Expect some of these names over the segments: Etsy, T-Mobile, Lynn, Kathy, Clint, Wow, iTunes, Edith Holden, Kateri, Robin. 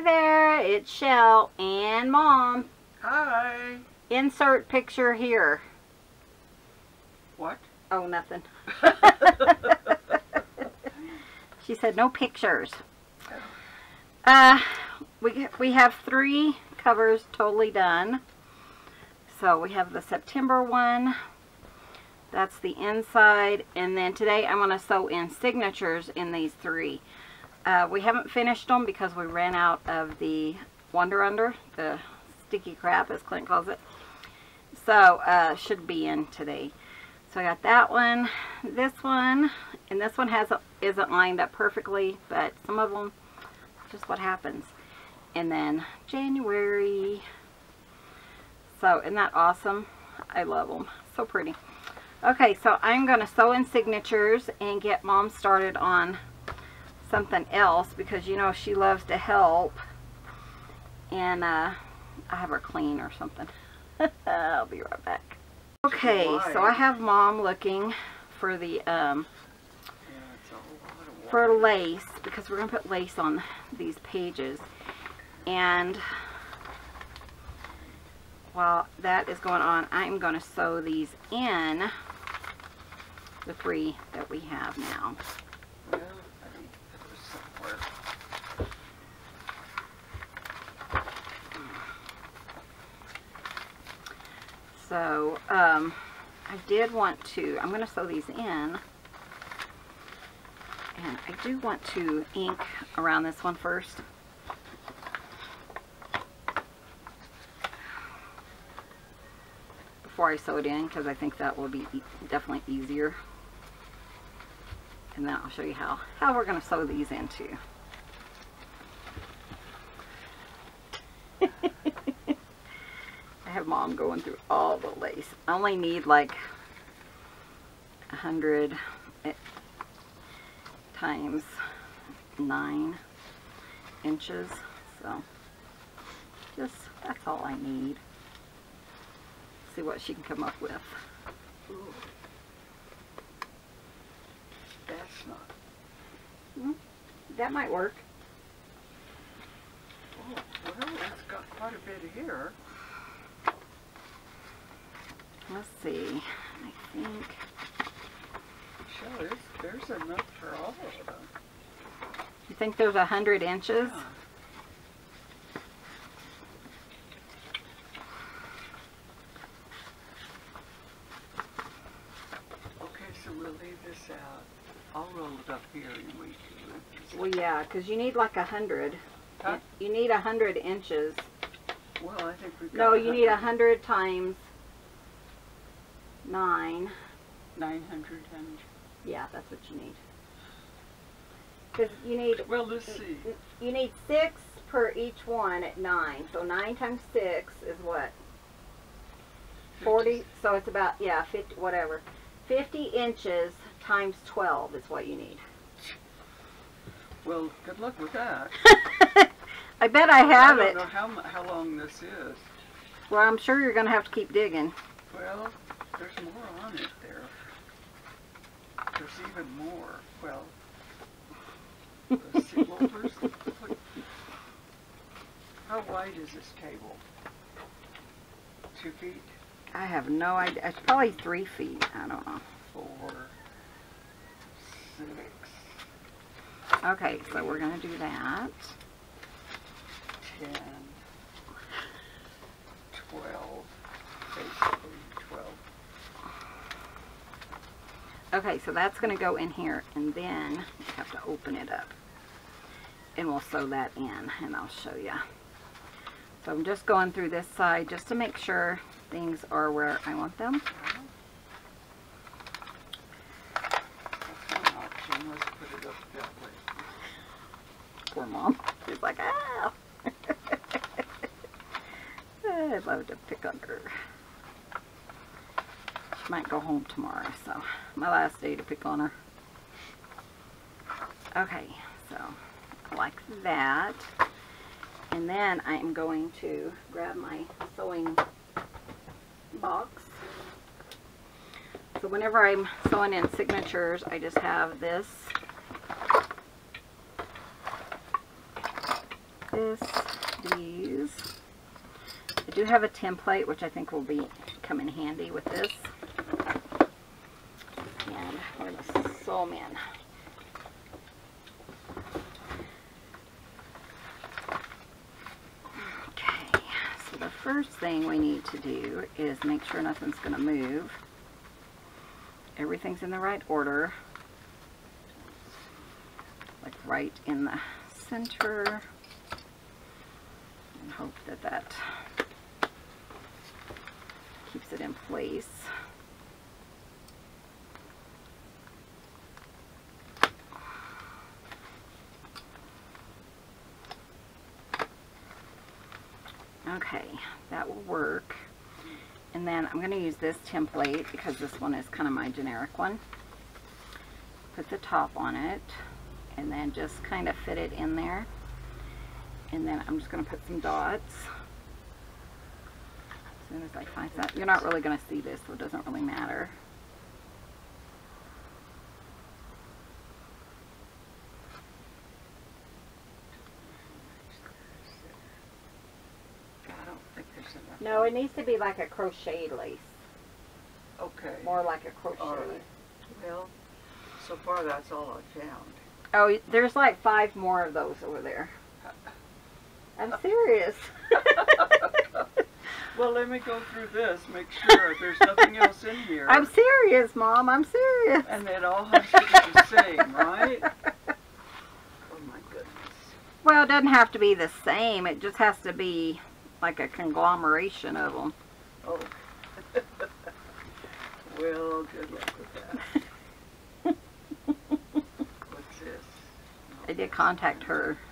Hi there, it's Shell and Mom. Hi. Insert picture here. What? Oh, nothing. She said no pictures. We have three covers totally done. So we have the September one. That's the inside. And then today I'm going to sew in signatures in these three. We haven't finished them because we ran out of the Wonder Under, the sticky crap as Clint calls it. So, should be in today. So I got that one, this one, and this one isn't lined up perfectly, but some of them, just what happens. And then January. So, isn't that awesome? I love them. So pretty. Okay, so I'm going to sew in signatures and get Mom started on something else because you know she loves to help, and I have her clean or something. I'll be right back. Okay, so I have Mom looking for the for lace because we're gonna put lace on these pages, and while that is going on, I'm gonna sew these in, the three that we have now. So, I did want to, I'm going to sew these in, and I do want to ink around this one first. Before I sew it in, because I think that will be definitely easier. And then I'll show you how we're going to sew these in too. I have Mom going through all the lace. I only need like 100 times 9 inches. So just, that's all I need. See what she can come up with. Ooh. That's not. That might work. Oh, well, it's got quite a bit here. Let's see. I think. Sure, there's enough for all of them. You think there's 100 inches? Yeah. Okay, so we'll leave this out. I'll roll it up here and we can. Well, yeah, because you need like 100. Huh? You need 100 inches. Well, I think we've got. No, you need 100 times 9. 900 times. Yeah, that's what you need. Because you need. Well, let's see. You need 6 per each one at 9. So 9 times 6 is what? 40. 50. So it's about 50. Whatever. 50 inches. Times 12 is what you need. Well, good luck with that. I bet I have it. I don't know how long this is. Well, I'm sure you're going to have to keep digging. Well, there's more on it there. There's even more. Well, let's see. Well, how wide is this table? 2 feet? I have no idea. It's probably 3 feet. I don't know. 4. Okay, so we're going to do that. 10, 12, basically 12. Okay, so that's going to go in here, and then you have to open it up. And we'll sew that in, and I'll show you. So I'm just going through this side just to make sure things are where I want them. Let's put it up that way. Poor Mom. She's like, ah! I'd love to pick on her. She might go home tomorrow, so my last day to pick on her. Okay, so like that. And then I am going to grab my sewing box. So whenever I'm sewing in signatures, I just have this is these. I do have a template, which I think will be come in handy with this. And we're going to sew them in. Okay, so the first thing we need to do is make sure nothing's going to move. Everything's in the right order. Like right in the center. And hope that that keeps it in place. Okay, that will work. And then I'm going to use this template because this one is kind of my generic one. Put the top on it and then just kind of fit it in there. And then I'm just going to put some dots. As soon as I find that, you're not really going to see this, so it doesn't really matter. No, it needs to be like a crocheted lace. Okay. More like a crochet. All right. Well, so far that's all I've found. Oh, there's like 5 more of those over there. I'm serious. Well, let me go through this, make sure there's nothing else in here. I'm serious, Mom. I'm serious. And it all has to be the same, right? Oh, my goodness. Well, it doesn't have to be the same. It just has to be like a conglomeration of them. Oh. Well, good luck with that. What's this? I did contact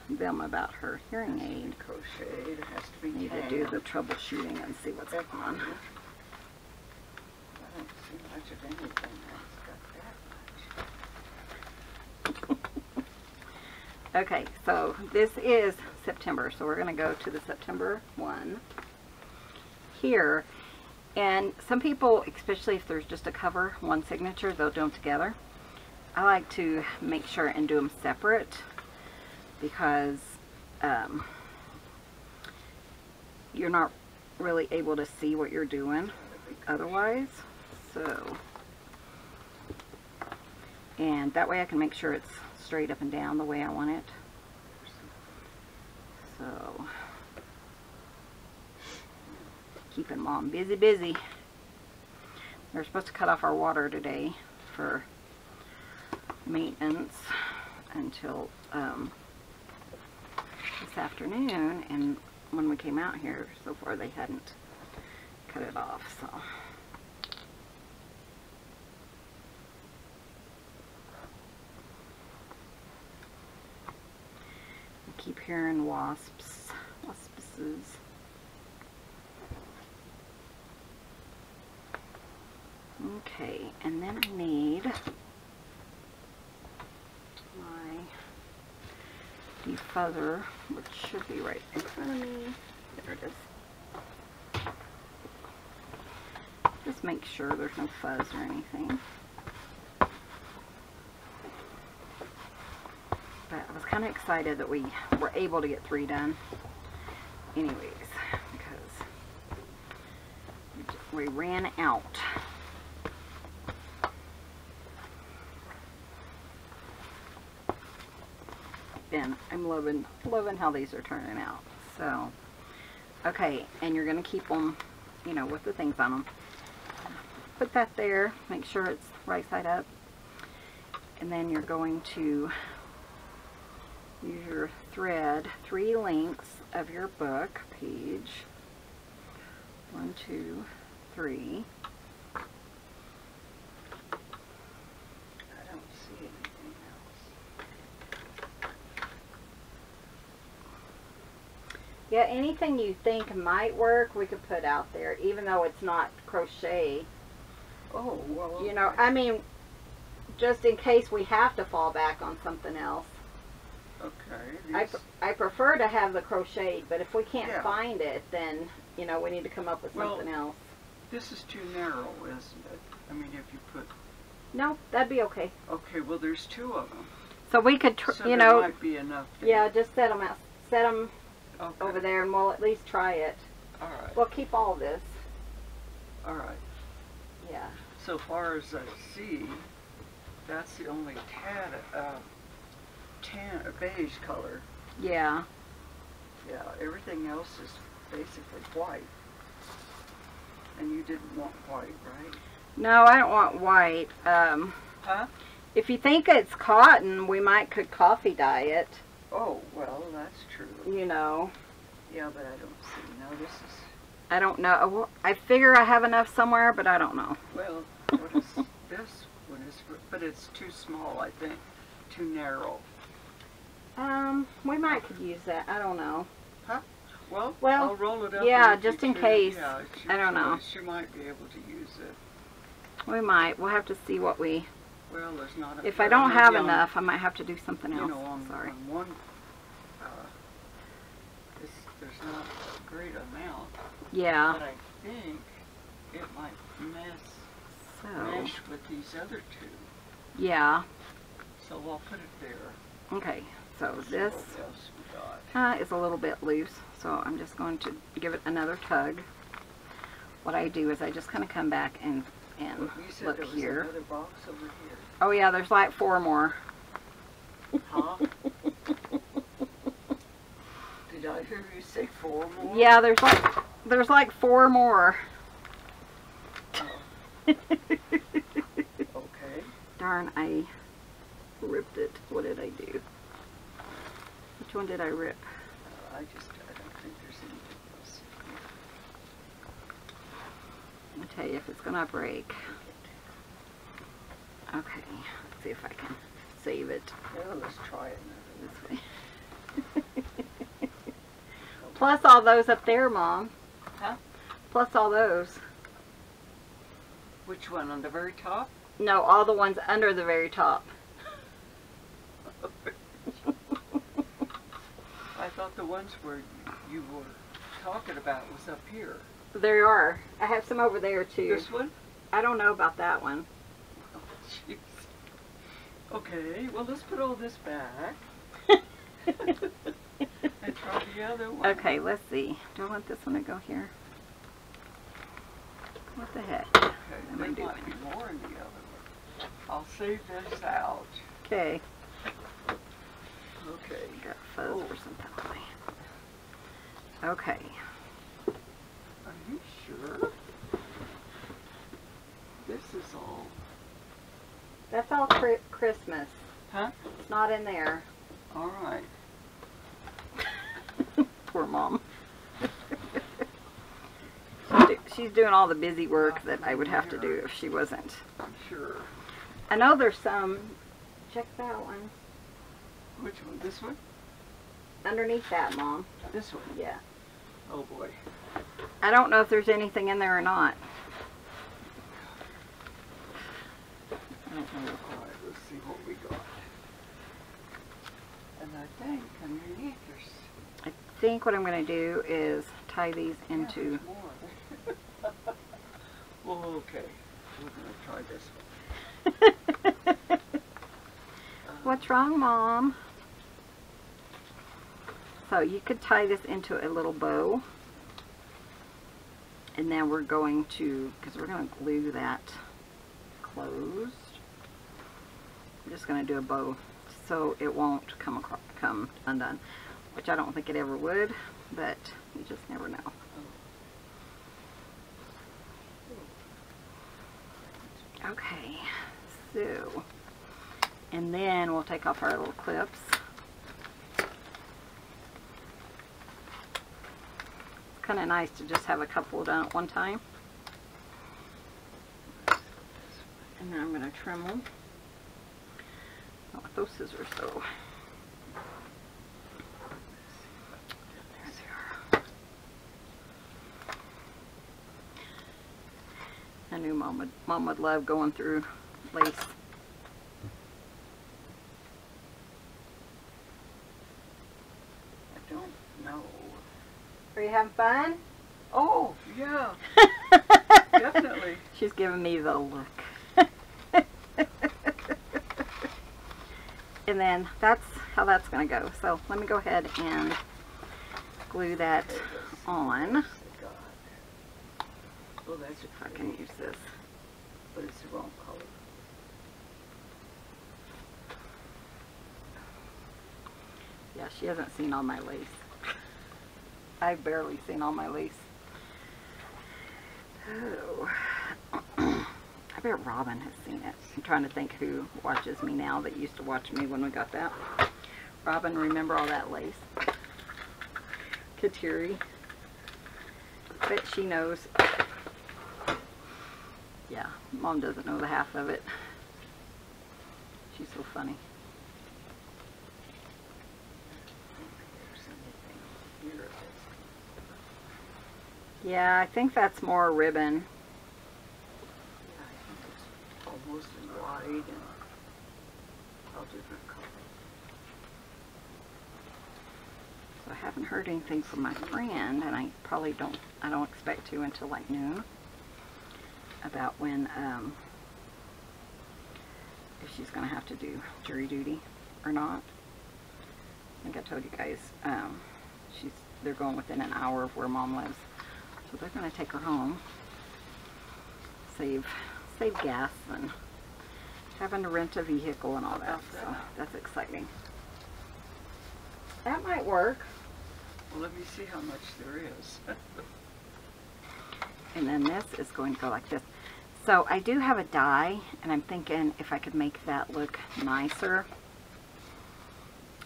them about her hearing aid. Crochet. It has to be need to do the troubleshooting and see what's going on. I don't see much of anything that's got that much. Okay, so this is September, so we're going to go to the September one here. And some people, especially if there's just a cover, one signature, they'll do them together. I like to make sure and do them separate because you're not really able to see what you're doing otherwise. So, and that way I can make sure it's straight up and down the way I want it. So, keeping Mom busy. We're supposed to cut off our water today for maintenance until this afternoon, and when we came out here, so far they hadn't cut it off, so. Keep hearing wasps. Okay, and then I need my defeather, which should be right in front of me. There it is. Just make sure there's no fuzz or anything. But I was kind of excited that we were able to get 3 done. Anyways, because we ran out. And I'm loving how these are turning out. So, okay, and you're going to keep them, you know, with the things on them. Put that there. Make sure it's right side up. And then you're going to use your thread 3 lengths of your book page. 1, 2, 3. I don't see anything else. Yeah, anything you think might work, we could put out there, even though it's not crochet. Oh, well. You know, I mean, just in case we have to fall back on something else. Okay. I prefer to have the crocheted, but if we can't find it, then, you know, we need to come up with something else. This is too narrow, isn't it? I mean, if you put... No, that'd be okay. Okay, well, there's 2 of them. So we could, so you know... might be enough. Yeah, just set them out. Set them okay. over there, and we'll at least try it. All right. We'll keep all this. All right. Yeah. So far as I see, that's the only tan or beige color. Yeah. Yeah, everything else is basically white. And you didn't want white, right? No, I don't want white. Huh? If you think it's cotton, we might could coffee dye it. Oh, well, that's true. You know. Yeah, but I don't see. No, this is... I don't know. I figure I have enough somewhere, but I don't know. Well, what is this one? Is, but it's too small, I think. Too narrow. We might could use that. I don't know. Huh? Well, I'll roll it up. Yeah, just in case. Yeah, I don't know. She might be able to use it. We might. We'll have to see what we... Well, there's not... If I don't have enough, I might have to do something else. You know, sorry. On one, there's not a great amount. Yeah. But I think it might mesh with these other two. Yeah. So we'll put it there. Okay. So this is a little bit loose, so I'm just going to give it another tug. What I do is I just kind of come back and look here. Another box over here. Oh yeah, there's like four more. Huh? Did I hear you say four more? Yeah, there's like four more. Oh. Okay. Darn, I ripped it. What did I do? Which one did I rip? I don't think there's anything else. I'll tell you if it's going to break. Okay, let's see if I can save it. Well, let's try it another way. Okay. Plus all those up there, Mom. Huh? Plus all those. Which one, on the very top? No, all the ones under the very top. I thought the ones where you were talking about was up here. There are. I have some over there too. This one? I don't know about that one. Oh, jeez. Okay, well, let's put all this back. And try the other one. Okay, let's see. Do I want this one to go here? What the heck? Okay, there might be more in the other one. I'll save this out. Okay. Okay. Got fuzz or something. Okay. Are you sure? This is all... That's all Christmas. Huh? It's not in there. All right. Poor Mom. She's doing all the busy work that I would have to do if she wasn't. I'm sure. I know there's some... Check that one. Which one? This one? Underneath that, Mom. This one? Yeah. Oh, boy. I don't know if there's anything in there or not. I don't know. All right, let's see what we got. And I think underneath there's... I think what I'm going to do is tie these into... Yeah, there's more. Well, okay. We're going to try this one. What's wrong, Mom? So you could tie this into a little bow, and then we're going to, because we're going to glue that closed. I'm just going to do a bow so it won't come undone, which I don't think it ever would, but you just never know. Okay, so. And then we'll take off our little clips. It's kind of nice to just have a couple done at one time. And then I'm going to trim them. Not with those scissors, though. There they are. I knew Mom would love going through lace. Are you having fun? Oh, yeah. Definitely. She's giving me the look. And then that's how that's going to go. So let me go ahead and glue that on. Oh, that's if I can use this. But it's the wrong color. Yeah, she hasn't seen all my lace. I've barely seen all my lace. Oh. I bet Robin has seen it. I'm trying to think who watches me now that used to watch me when we got that. Robin, remember all that lace? Kateri. Bet she knows. Yeah, Mom doesn't know the half of it. She's so funny. Yeah, I think that's more ribbon. Yeah, I think it's almost in wide and all different colors. So I haven't heard anything from my friend, and I probably don't expect to until like noon, about when, if she's going to have to do jury duty or not. I think I told you guys, they're going within an hour of where Mom lives. So they're going to take her home, save gas and having to rent a vehicle and all that. So that's exciting. That might work. Well, let me see how much there is. And then this is going to go like this. So I do have a die, and I'm thinking if I could make that look nicer.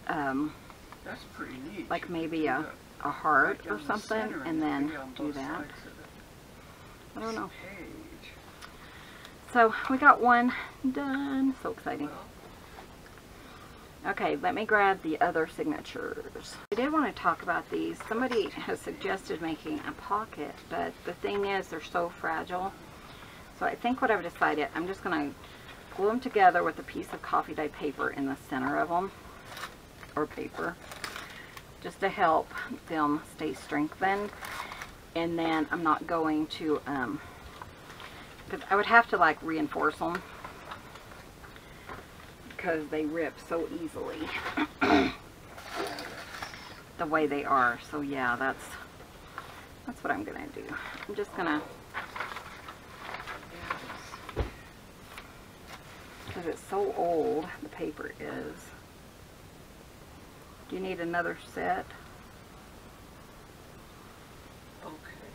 That's pretty neat. Like maybe a heart or something, and then do that. I don't know. So we got one done. So exciting. Okay, let me grab the other signatures. I did want to talk about these. Somebody has suggested making a pocket, but the thing is they're so fragile. So I think what I've decided, I'm just going to glue them together with a piece of coffee dye paper in the center of them, or paper, just to help them stay strengthened. And then I'm not going to, because I would have to like reinforce them because they rip so easily the way they are. So yeah, that's what I'm gonna do. I'm just gonna, because it's so old, the paper is. You need another set. Okay.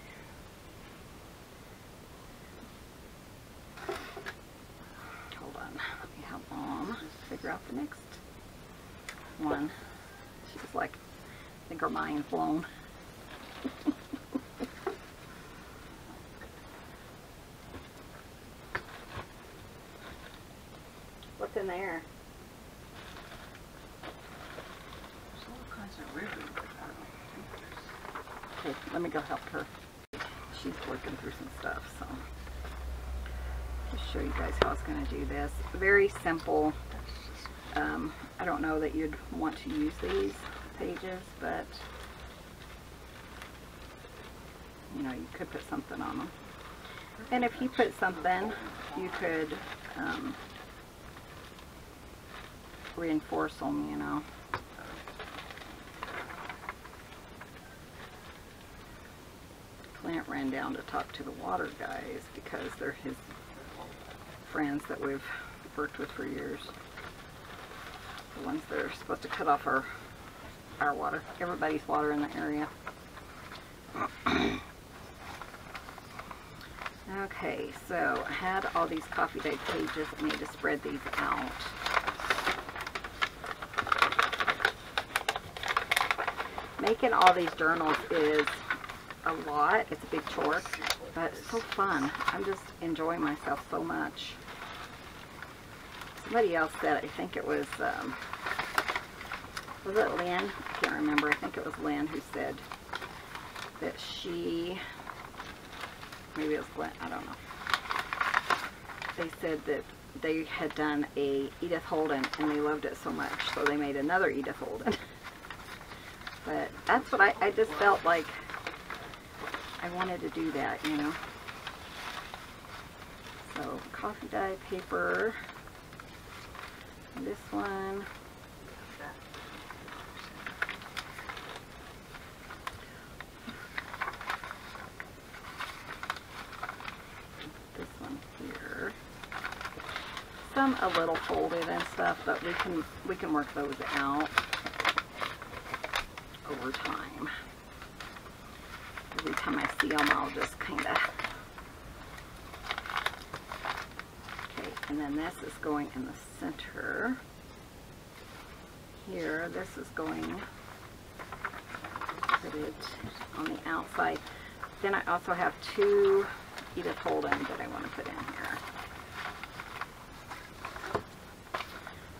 Hold on. Let me help Mom figure out the next one. She's like, I think her mind's blown. What's in there? Okay, let me go help her. She's working through some stuff, so just show you guys how I was going to do this. Very simple. I don't know that you'd want to use these pages, but you know, you could put something on them. And if you put something, you could reinforce them, you know. Clint ran down to talk to the water guys because they're his friends that we've worked with for years. The ones that are supposed to cut off our water, everybody's water in the area. Okay, so I had all these coffee dye pages. I need to spread these out. Making all these journals is a lot. It's a big chore, but it's so fun. I'm just enjoying myself so much. Somebody else said, I think it was it Lynn? I can't remember. I think it was Lynn who said that she, maybe it was Clint, I don't know. They said that they had done a Edith Holden and they loved it so much, so they made another Edith Holden. But that's what I just felt like I wanted to do that, you know. So coffee dye paper, this one, them a little folded and stuff, but we can work those out over time. Every time I see them, I'll just kind of. Okay, and then this is going in the center. Here, this is going. Put it on the outside. Then I also have two Edith Holden that I want to put in here.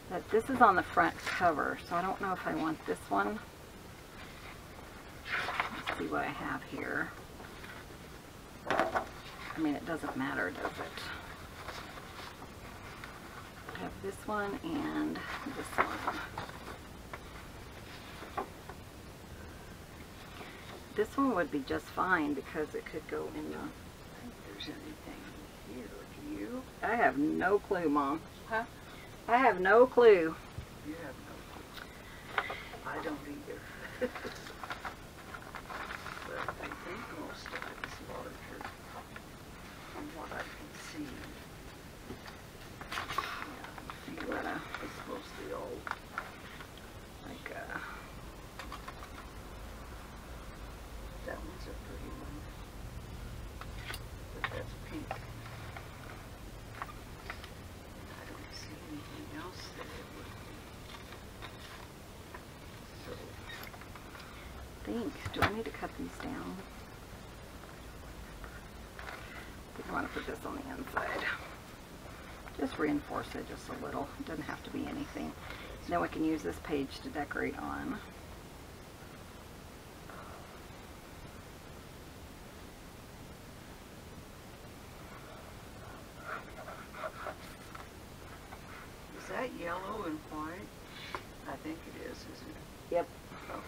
But this is on the front cover, so I don't know if I want this one. Let's see what I have here. I mean, it doesn't matter, does it? I have this one and this one. This one would be just fine because it could go in the... I think there's anything here. Do you? I have no clue, Mom. Huh? I have no clue. You have no clue. I don't either. But I think most of it is larger from what I can see. Yeah, see what it's mostly old. Like, that one's a pretty one. But that's pink. Do I need to cut these down? I want to put this on the inside. Just reinforce it just a little. It doesn't have to be anything. And then we can use this page to decorate on. Is that yellow and white? I think it is, isn't it? Yep. Okay.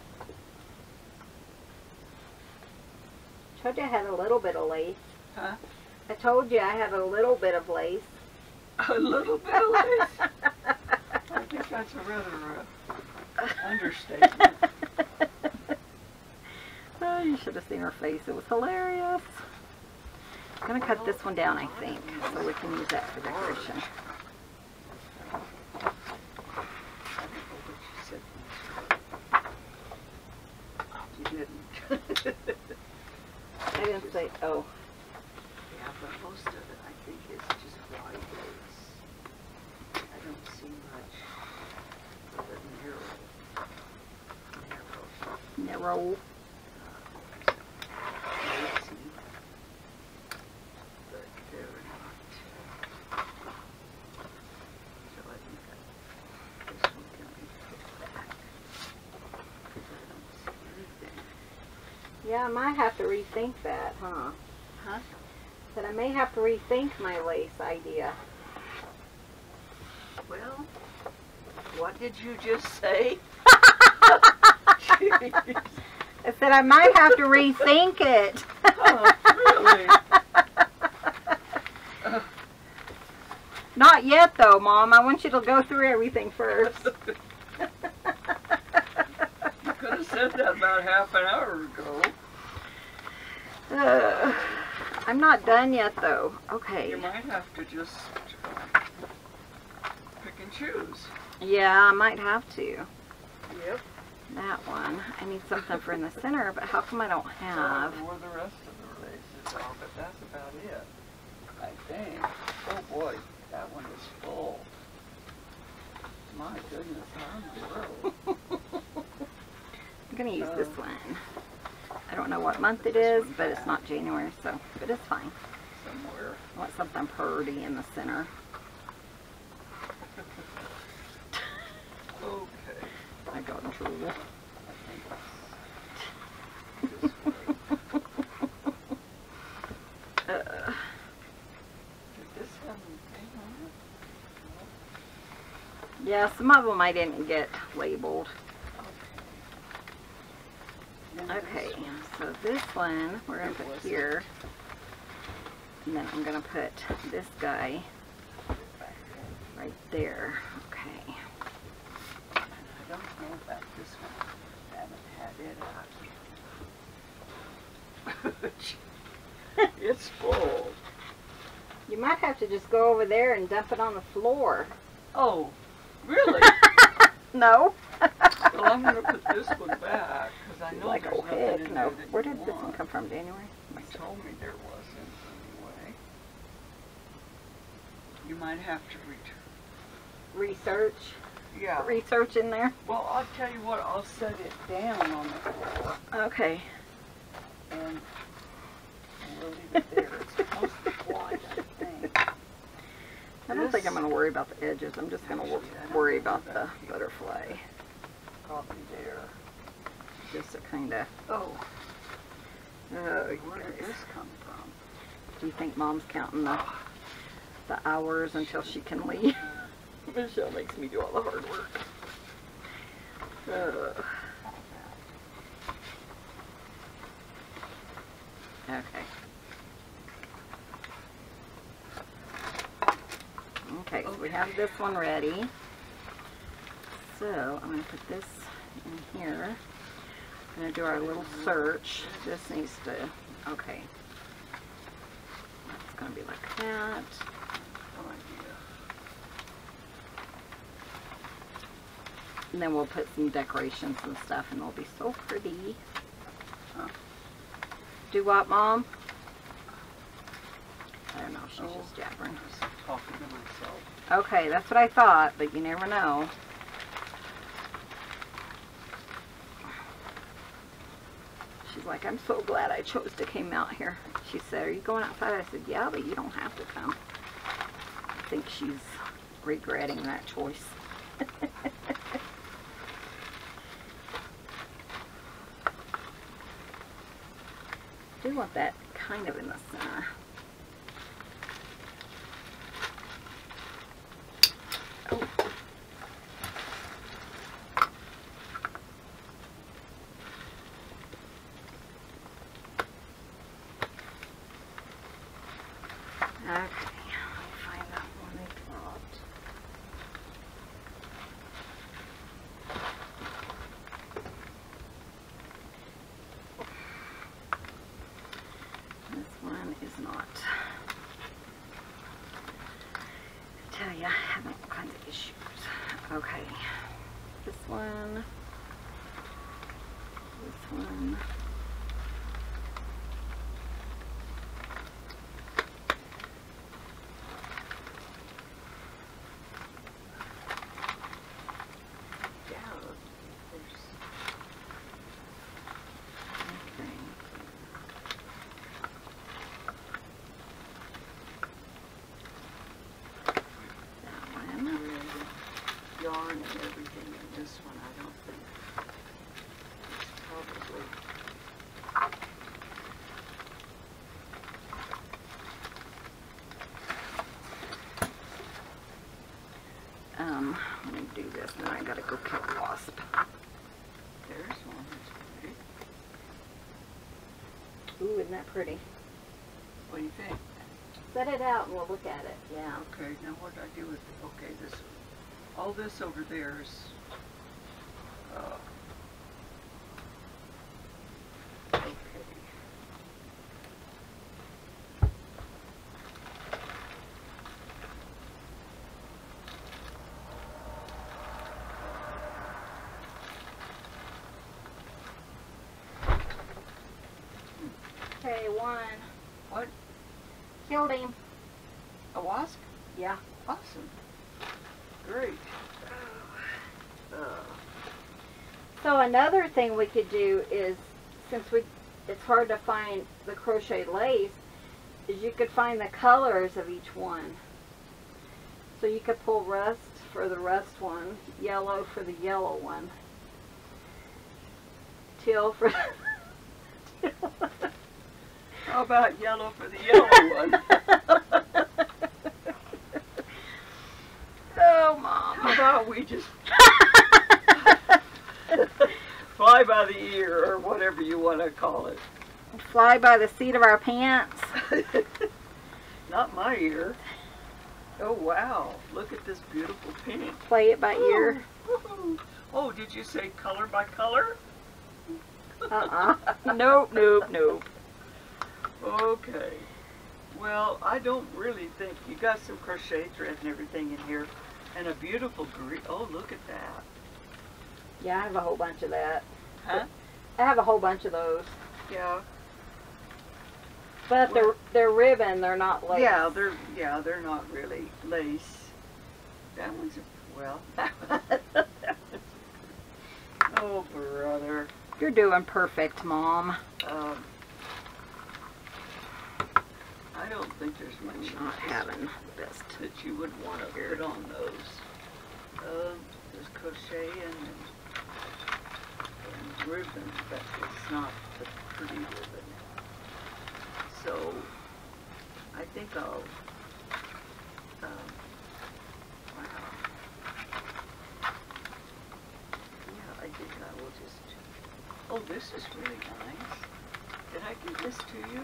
I told you I had a little bit of lace. Huh? I told you I had a little bit of lace. A little bit of lace? I think that's a rather understatement. Oh, you should have seen her face. It was hilarious. I'm going to cut this one down, I think, so we can use that for decoration. Oh. Yeah, but most of it I think is just white lace. I don't see much of it narrow. But they're not. So I think this one can be put back. I don't see anything. Yeah, I might have to rethink that, huh? Huh? But I may have to rethink my lace idea. Well, what did you just say? I said I might have to rethink it. Oh, really? Not yet, though, Mom. I want you to go through everything first. You could have said that about half an hour ago. I'm not done yet, though. Okay. You might have to just pick and choose. Yeah, I might have to. Yep. That one. I need something for in the center, but how come I don't have? Or the rest of the laces on, but that's about it, I think. Oh boy, that one is full. My goodness, how in the world? I'm gonna use this one. I don't know what month it is, but it's not January, so, but it's fine. Somewhere. I want something purdy in the center. Okay. I got in trouble. Yeah, some of them I didn't get labeled. Okay, so this one we're going to put here, and then I'm going to put this guy right there. Okay. I don't know about this one. I haven't had it out. It's full. You might have to just go over there and dump it on the floor. Oh, really? No. Well, I'm going to put this one back because I know like, there's nothing in there. Where did this one come from, January? You told me there wasn't anyway. You might have to research. Yeah. Research in there. Well, I'll tell you what. I'll set it down on the floor. Okay. And we'll leave it there. It's mostly blind, I think. I don't think I'm going to worry about the edges. I'm just going to worry about the butterfly. Probably there. Just a kind of... Oh. Where did this come from? Do you think Mom's counting the hours until she can leave? Michelle makes me do all the hard work. Okay. Okay, so we have this one ready. So I'm going to put this in here. I'm going to do our little search. This needs to, okay. It's going to be like that. And then we'll put some decorations and stuff, and they'll be so pretty. Huh. Do what, Mom? I don't know, she's just jabbering. I'm talking to myself. Okay, that's what I thought, but you never know. She's like, I'm so glad I chose to come out here. She said, are you going outside? I said, yeah, but you don't have to come. I think she's regretting that choice. I do want that kind of in the center. And everything in this one, I don't think it's probably. Let me do this now. I gotta go kill a wasp. There's one that's pretty. Ooh, isn't that pretty? What do you think? Set it out and we'll look at it. Yeah. Okay. Now what do I do with it? Okay, this one. All this over there is okay. Okay, one. What? Killed him. A wasp? Yeah. Awesome. Great. So another thing we could do is, since we it's hard to find the crochet lace, is you could find the colors of each one. So you could pull rust for the rust one, yellow for the yellow one, teal for teal. How about yellow for the yellow one? Oh, Mom. How about we just fly by the ear, or whatever you want to call it. Fly by the seat of our pants. Not my ear. Oh, wow. Look at this beautiful pink. Play it by ear. Oh, did you say color by color? Nope, nope, nope. Okay. Well, I don't really think, you got some crochet thread and everything in here. And a beautiful green. Oh, look at that. Yeah, I have a whole bunch of that. Huh? I have a whole bunch of those. Yeah. But well, they're ribbon, they're not lace. Yeah, they're not really lace. That one's a, well. Oh, brother. You're doing perfect, Mom. I don't think there's much not having best that you would want to put on those. There's crochet and ribbon, but it's not the pretty ribbon. So I think I'll. Wow. Yeah, I think I will just. Oh, this is really nice. Did I give this to you?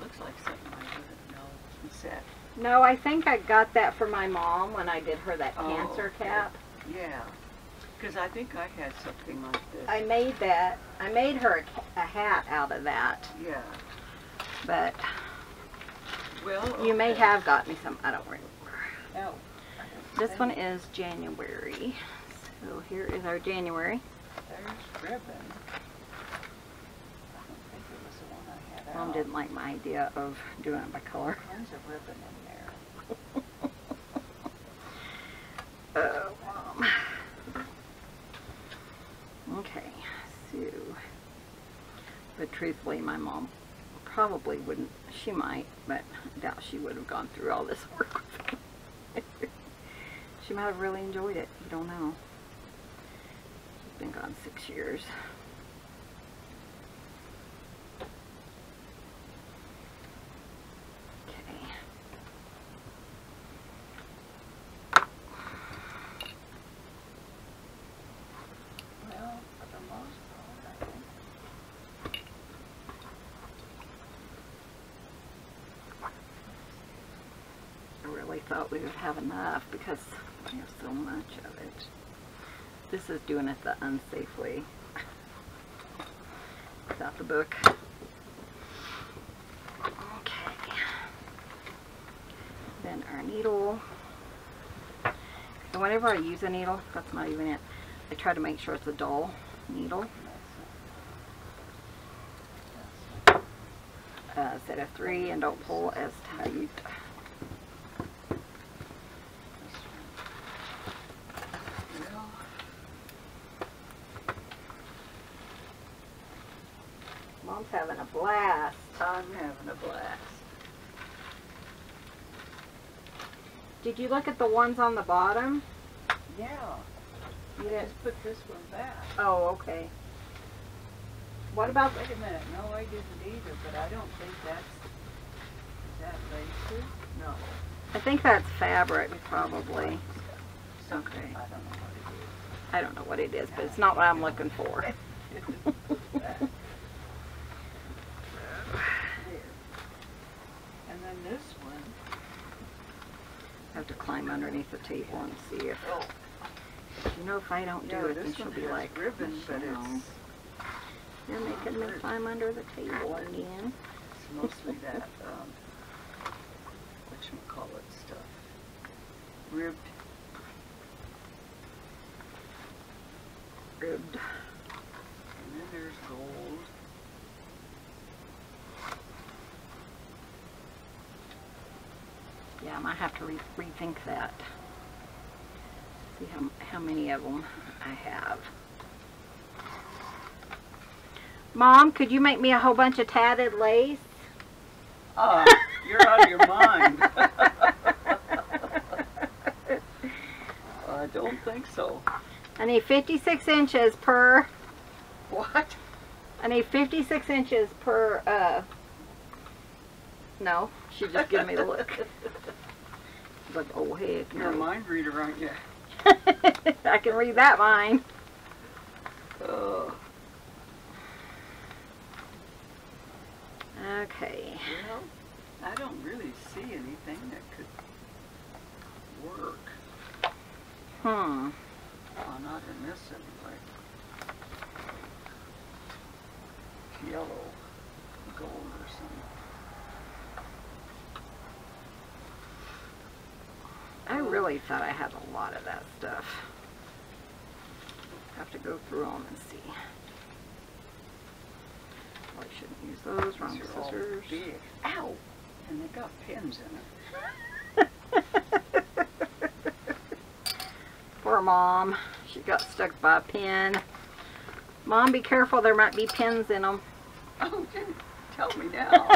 Looks like something I wouldn't know. What's that? No, I think I got that for my mom when I did her that cancer cap. Yeah, because I think I had something like this. I made that. I made her a hat out of that. Yeah. But well, you may have got me some. I don't remember. Oh. This one is January. So here is our January. There's ribbon. Mom didn't like my idea of doing it by color. There's a ribbon in there. Oh, Mom. Okay, so. But truthfully, my mom probably wouldn't. She might, but I doubt she would have gone through all this work with it. She might have really enjoyed it. You don't know. She's been gone 6 years. Thought we would have enough because we have so much of it. This is doing it the unsafe way. Without the book. Okay. Then our needle. And whenever I use a needle, that's not even it. I try to make sure it's a dull needle. Set a 3 and don't pull as tight. Having a blast. I'm having a blast. Did you look at the ones on the bottom? Yeah. You didn't just put this one back. Oh, okay. What about? Wait a minute. No, I didn't either. But I don't think that's laces. No. I think that's fabric, probably. Something. Okay. I don't know what it is. I don't know what it is, but it's not what I'm looking for. Underneath the table and see if, you know, if I don't do it, then she'll be like, ribbon, but you're making me climb under the table again. It's mostly that, whatchamacallit stuff. Ribbed. And then there's gold. Yeah, I might have to rethink that. See how many of them I have. Mom, could you make me a whole bunch of tatted lace? Oh, you're out of your mind. I don't think so. I need 56 inches per... What? I need 56 inches per... No, she just gave me the look. Like, oh heck no. You're a mind reader, aren't you? I can read that mind. Okay. Well, I don't really see anything that could work. Hmm. Well, not in this anyway. Yellow, gold or something. I really thought I had a lot of that stuff. Have to go through them and see. Well, I shouldn't use those. Wrong scissors. Big. Ow! And they got pins in it. Poor Mom. She got stuck by a pin. Mom, be careful. There might be pins in them. Oh, didn't tell me now.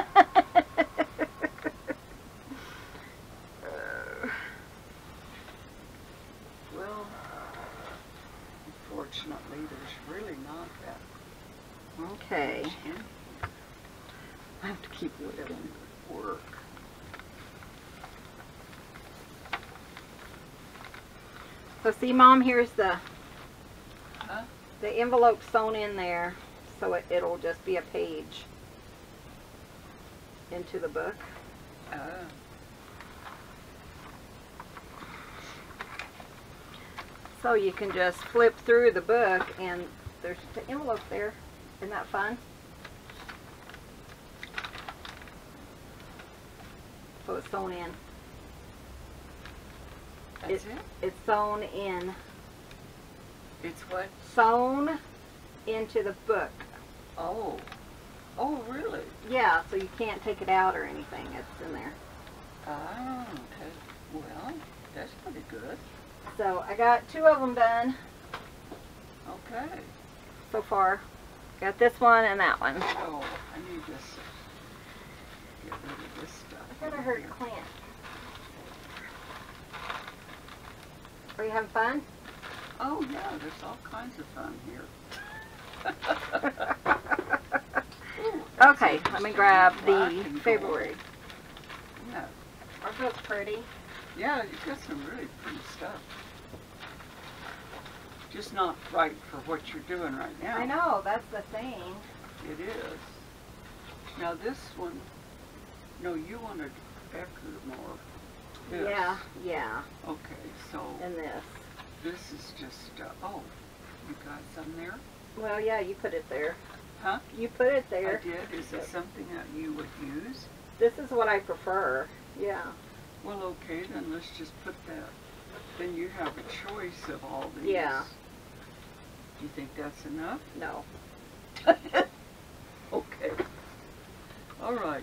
Okay. I have to keep looking. Work. So see, Mom, here's the the envelope sewn in there, so it'll just be a page into the book. Oh. So you can just flip through the book, and there's the envelope there. Isn't that fun? So it's sewn in. That's it? It's sewn in. It's what? Sewn into the book. Oh. Oh, really? Yeah, so you can't take it out or anything. It's in there. Oh, okay. Well, that's pretty good. So I got two of them done. Okay. So far. Got this one and that one. Oh, I need this. Get rid of this stuff. I thought I heard Clint. Are you having fun? Oh, yeah. There's all kinds of fun here. Ooh, okay, let me grab the February. Yeah. Aren't those pretty? Yeah, you've got some really pretty stuff. Just not right for what you're doing right now. I know, that's the thing. It is. Now this one, no, you want to decorate more. This. Yeah, yeah. Okay, so. And this. This is just, oh, you got some there? Well, yeah, you put it there. Huh? You put it there. I did? Is it something that you would use? This is what I prefer, yeah. Well, okay, then let's just put that. Then you have a choice of all these. Yeah. Do you think that's enough? No. Okay. All right.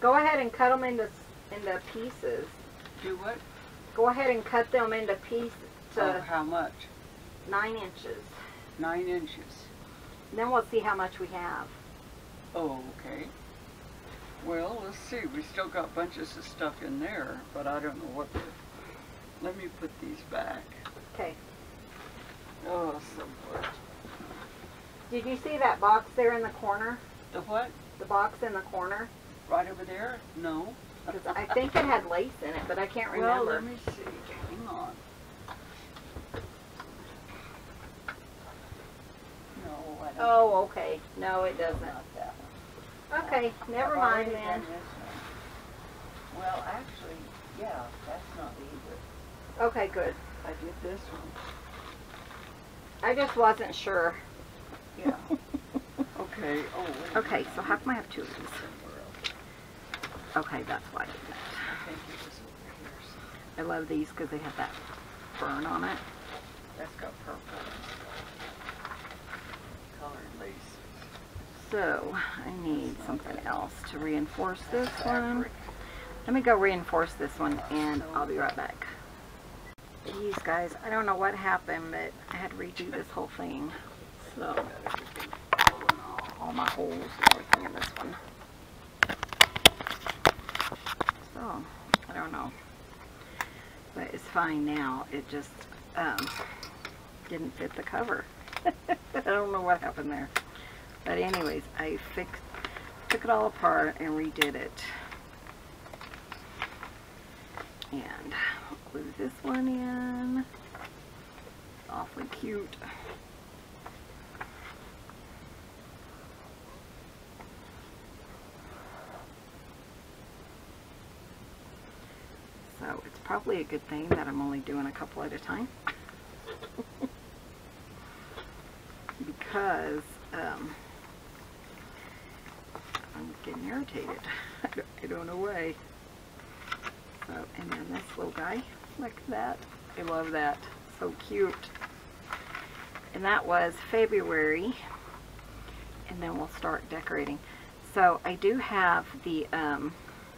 Go ahead and cut them into pieces. Do what? Go ahead and cut them into pieces. Oh, how much? 9 inches. 9 inches. And then we'll see how much we have. Oh, okay. Well, let's see. We still got bunches of stuff in there, but I don't know what the... Let me put these back. Okay. Oh, somewhere. Did you see that box there in the corner? The what? The box in the corner. Right over there? No. Because I think it had lace in it, but I can't remember. Well, let me see. Hang on. No, I don't. Oh, okay. No, it doesn't. Not that one. Okay, never mind then. Well, actually, yeah, that's not either. Okay, good. I did this one. I just wasn't sure. Yeah. Okay. Oh. Okay, so how come I have two of these? Okay, that's why I did that. I think it was over here. I love these because they have that burn on it. That's got purple colored laces. So I need something else to reinforce this one. Let me go reinforce this one, and I'll be right back. Geez, guys, I don't know what happened, but I had to redo this whole thing. So, all my holes and everything in this one. So, I don't know. But it's fine now. It just didn't fit the cover. I don't know what happened there. But anyways, I took it all apart and redid it. And I'll glue this one in. It's awfully cute. So it's probably a good thing that I'm only doing a couple at a time. Because I'm getting irritated. I don't know why. So, and then this little guy, like that. I love that. So cute. And that was February. And then we'll start decorating. So I do have the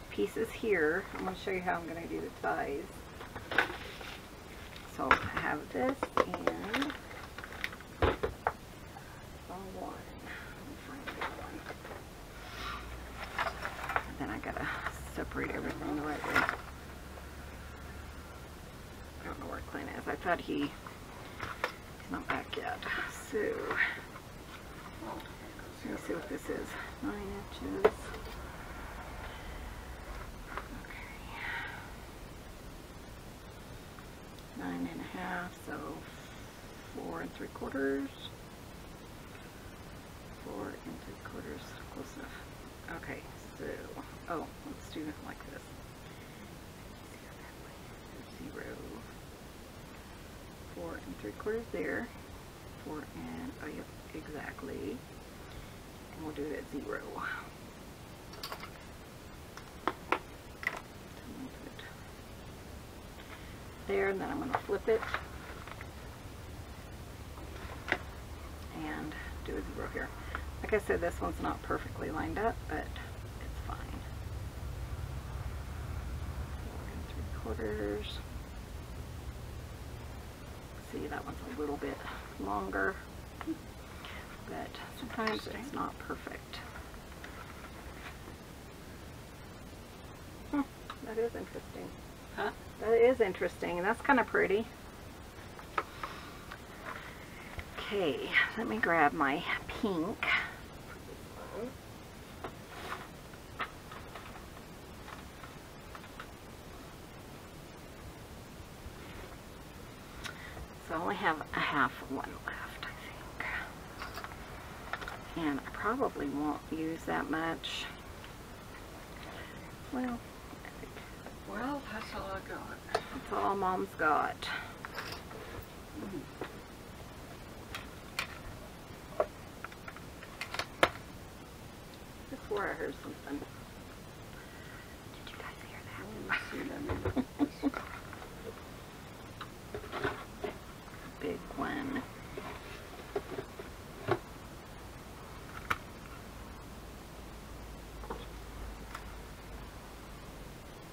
pieces here. I'm going to show you how I'm going to do the ties. So I have this and one. And then I got to separate everything the right way. I don't know where Clint is. I thought he's not back yet. So, let me see what this is. 9 inches. Okay. 9 and a half, so 4 and 3/4. 4 and 3/4, close enough. Okay, so, oh, let's do it like this. 0, 4 and 3/4 there, 4 and, oh yep, exactly, and we'll do it at 0. There, and then I'm going to flip it, and do a 0 here. Like I said, this one's not perfectly lined up, but it's fine. 4 and 3/4. See, that one's a little bit longer, but sometimes it's not perfect. Hmm, that is interesting. Huh? That is interesting. That's kind of pretty. Okay, let me grab my pink. So I only have a half one left, I think. And I probably won't use that much. Well, I think. Well, that's all I got. That's all Mom's got. Mm-hmm. I heard something. Did you guys hear that? Big one.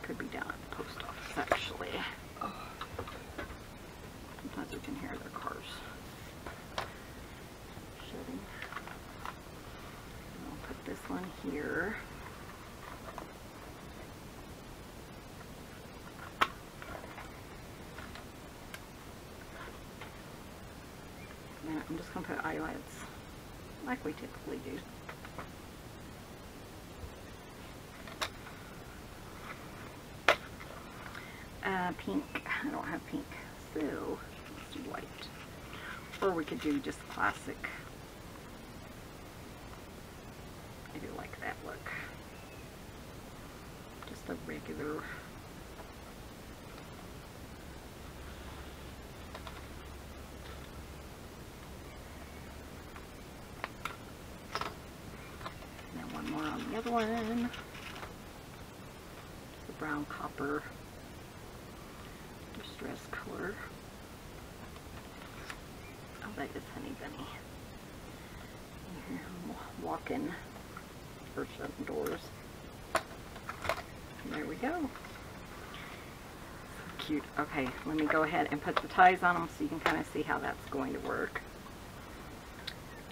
Could be down at the post office, actually. Oh. Sometimes you can hear their cars shutting. This one here. And I'm just going to put eyelets like we typically do. Pink. I don't have pink. So let's do white. Or we could do just classic. I do like that look. Just a regular. And then one more on the other one. The brown copper distress color. Oh, that is Honey Bunny. And here I'm walking. Shutting doors. And there we go. So cute. Okay, let me go ahead and put the ties on them so you can kind of see how that's going to work.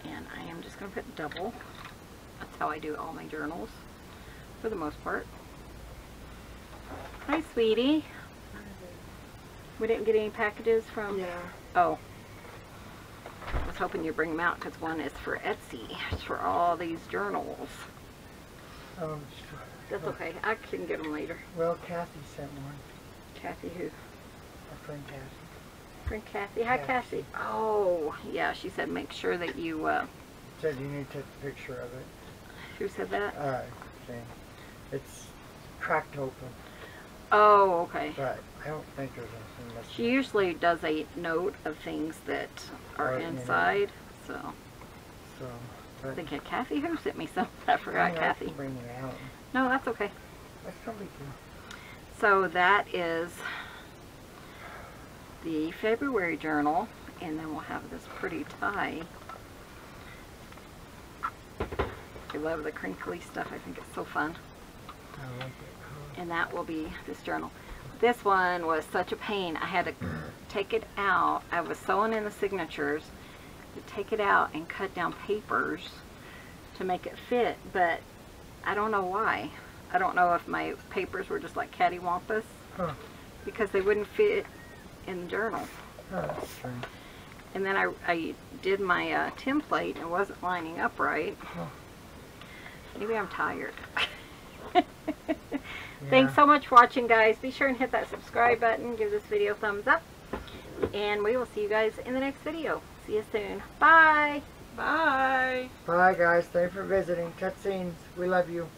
And I am just going to put double That's how I do all my journals for the most part. Hi, sweetie. We didn't get any packages from... Yeah. Oh. I was hoping you'd bring them out because one is for Etsy. It's for all these journals. Oh, sure. That's okay. I can get them later. Well, Kathy sent one. Kathy who? Our friend Kathy. Friend Kathy. Hi, Kathy. Oh, yeah. She said make sure that you... said you need to take a picture of it. Who said that? Okay. It's cracked open. Oh, okay. But I don't think there's anything missing. She usually does a note of things that are inside, so. I think Kathy who sent me some. I forgot Kathy. Bring it out. No, that's okay. That's probably good. So that is the February journal, and then we'll have this pretty tie. I love the crinkly stuff. I think it's so fun. I like it. And that will be this journal. This one was such a pain. I had to take it out. I was sewing in the signatures to take it out and cut down papers to make it fit, but I don't know why. I don't know if my papers were just like cattywampus, because they wouldn't fit in the journal. Oh, that's strange. And then I did my template and it wasn't lining up right. Oh. Maybe I'm tired. Yeah. Thanks so much for watching, guys. Be sure and hit that subscribe button. Give this video a thumbs up. And we will see you guys in the next video. See you soon. Bye. Bye. Bye, guys. Thanks for visiting. Cutscenes. We love you.